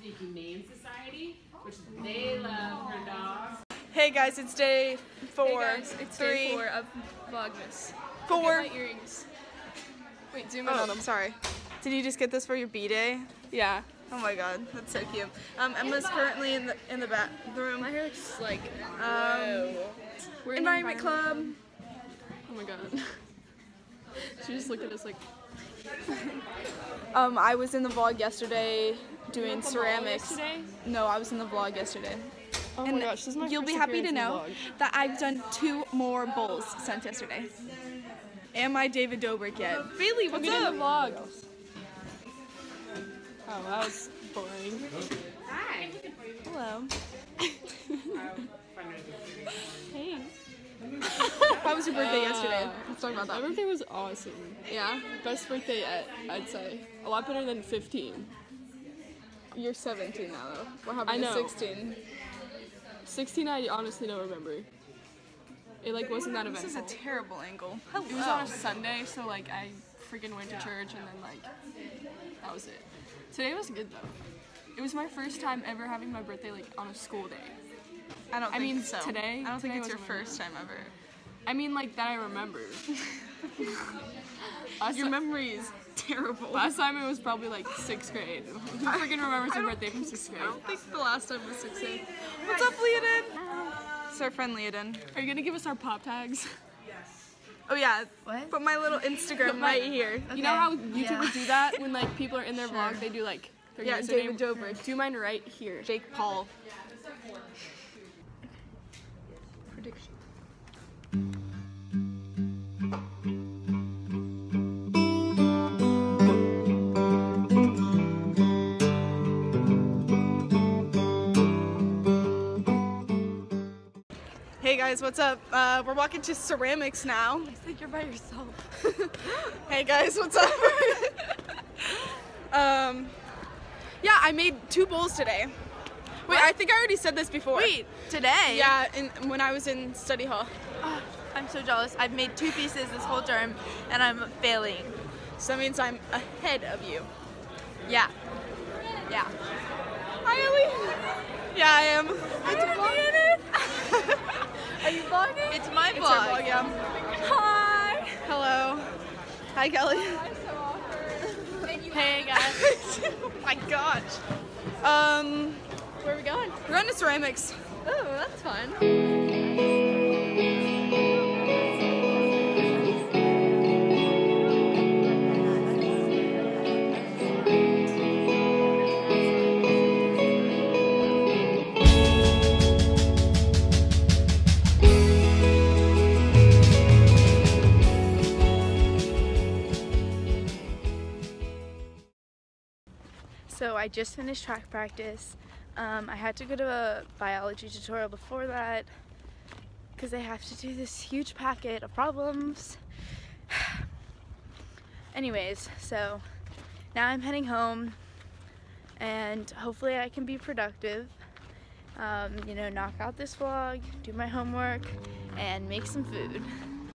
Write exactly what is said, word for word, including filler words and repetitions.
to the Humane Society, which they love her dogs. Hey guys, it's day four. Hey guys, it's three. day four of Vlogmas. Four. Look at my earrings. Wait, zoom in oh, on them. Sorry. Did you just get this for your B-day? Yeah. Oh my god, that's so cute. Um, Emma's currently in the in the bathroom. My hair looks like um, we're in environment, environment club. Oh my god. She just looked at us like. um, I was in the vlog yesterday doing ceramics. Yesterday? No, I was in the vlog yesterday. Oh and my gosh, this is my you'll first be happy to know that I've done two more bowls since yesterday. Am I David Dobrik yet? Uh, Bailey, what's up? In the vlog. Oh, that was boring. Hi. Hello. Hey. How was your birthday uh, yesterday? Let's talk about that. My birthday was awesome. Yeah? Best birthday yet, I'd say. A lot better than fifteen. You're seventeen now, though. What happened to sixteen? sixteen, I honestly don't remember. It, like, wasn't that eventful. This is a terrible angle. Hello. It was on a Sunday, so, like, I freaking went to church, and then, like, that was it. Today was good, though. It was my first time ever having my birthday, like, on a school day. I don't think I mean, so. today? I don't today think it's your first time ever. I mean, like, that I remember. Your memory is terrible. Last time it was probably, like, sixth grade. Who freaking remembers your birthday from sixth grade? I don't think the last time was sixth grade. What's up, Leoden? It's our friend Leoden. Are you gonna give us our pop tags? Yes. Oh, yeah. What? Put my little Instagram my, right here. Okay. You know how YouTubers yeah. do that? When, like, people are in their sure. vlog, they do, like, their yeah, David Dobrik. Do mine right here. Jake Paul. Prediction. Hey guys, what's up? Uh, we're walking to ceramics now. I think you're by yourself. Hey guys, what's up? um, yeah, I made two bowls today. Wait, what? I think I already said this before. Wait, today? Yeah, in, when I was in study hall. Oh, I'm so jealous. I've made two pieces this whole term, and I'm failing. So that means I'm ahead of you. Yeah. Yeah. Hi, Ellie. Yeah, I am. I it's vlogging it. Are you vlogging? It's my vlog. It's our vlog, yeah. Hi. Hello. Hi, Kelly. Oh, I'm so awkward. Hey, guys. Oh my gosh. Um... Where are we going? We're going to ceramics. Oh, that's fun. So I just finished track practice. Um, I had to go to a biology tutorial before that because I have to do this huge packet of problems. Anyways, so now I'm heading home and hopefully I can be productive. Um, you know, knock out this vlog, do my homework, and make some food.